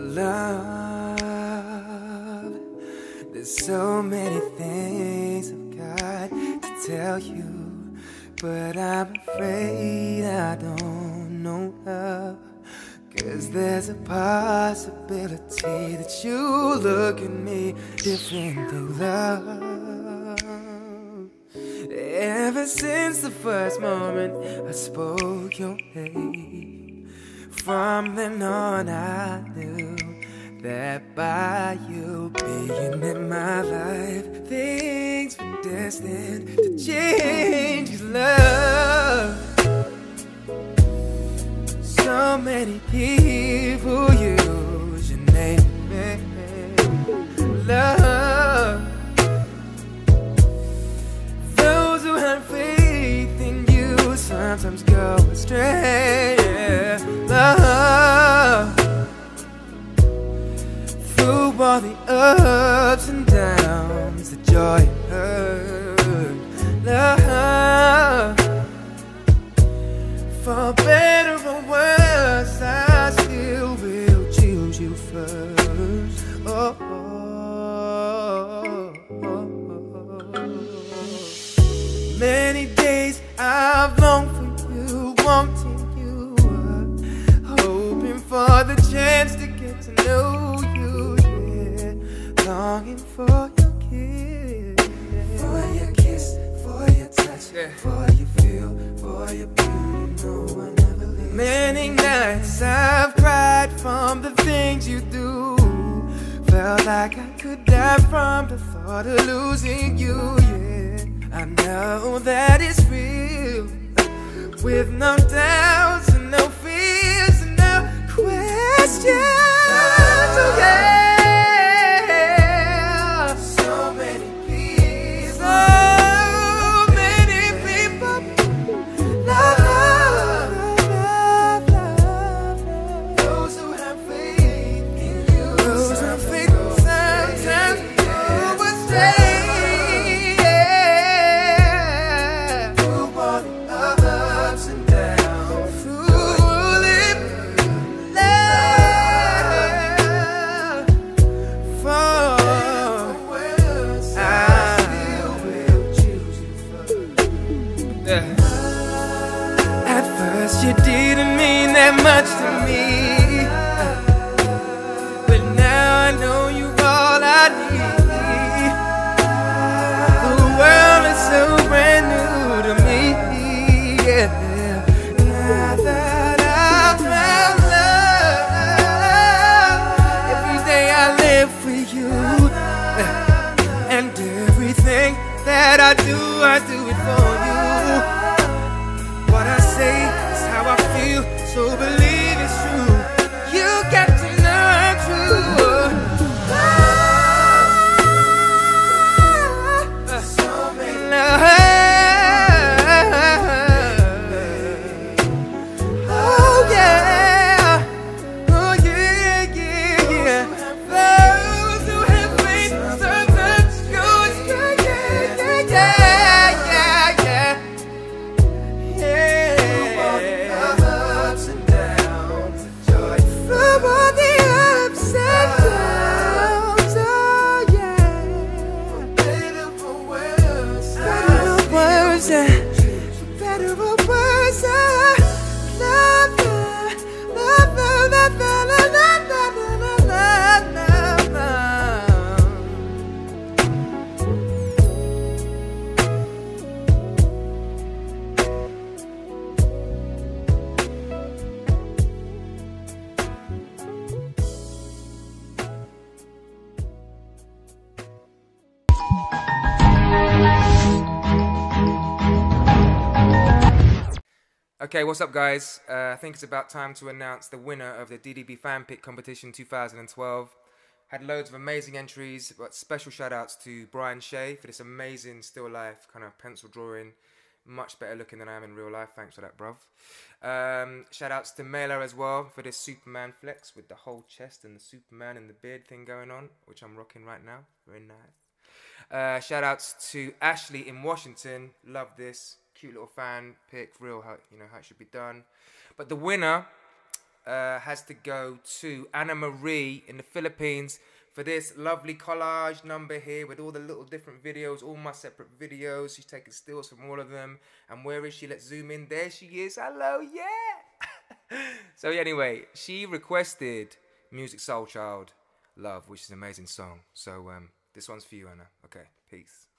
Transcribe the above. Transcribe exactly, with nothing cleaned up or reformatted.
love. There's so many things I've got to tell you, but I'm afraid I don't know love. Cause there's a possibility that you look at me different than love. Ever since the first moment I spoke your name, from then on I knew that by you being in my life, things were destined to change. Love, so many people use your name, love. Those who have faith in you sometimes go astray, love. Through all the ups and downs, the joy and hurt, love. For better or worse, I still will choose you first. Oh, oh, oh, oh. Many days I've longed for you, wanting you, hoping for the chance to get to know you, yeah. Longing for your kiss, yeah. For your kiss, for your touch, yeah. For your feel, for your beauty. No, many nights I've cried from the things you do. Felt like I could die from the thought of losing you, yeah. I know that it's real, with no doubts and no fears and no questions, yeah. You didn't mean that much to me, but now I know you're all I need. The world is so brand new to me, yeah. Now that I found love, every day I live for you, and everything that I do, I do it for you. What I say is how I feel, so believe it's true. You got to know I'm true. Oh, so many love. Oh yeah, oh yeah, yeah, yeah. Those who have faith, sometimes goes, yeah, yeah, yeah, yeah, yeah, yeah. Okay, what's up guys? Uh, I think it's about time to announce the winner of the D D B Fan Pick Competition two thousand twelve. Had loads of amazing entries, but special shout outs to Brian Shea for this amazing still life kind of pencil drawing. Much better looking than I am in real life, thanks for that bruv. Um, shout outs to Mela as well for this Superman flex with the whole chest and the Superman and the beard thing going on, which I'm rocking right now, very nice. Uh, shout outs to Ashley in Washington, love this. Cute little fan pick, real how you know how it should be done. But the winner uh, uh, has to go to Anna Marie in the Philippines for this lovely collage number here with all the little different videos, all my separate videos. She's taking stills from all of them. And where is she? Let's zoom in. There she is. Hello, yeah. So anyway, she requested Musiq Soulchild, Love, which is an amazing song. So um, this one's for you, Anna. Okay, peace.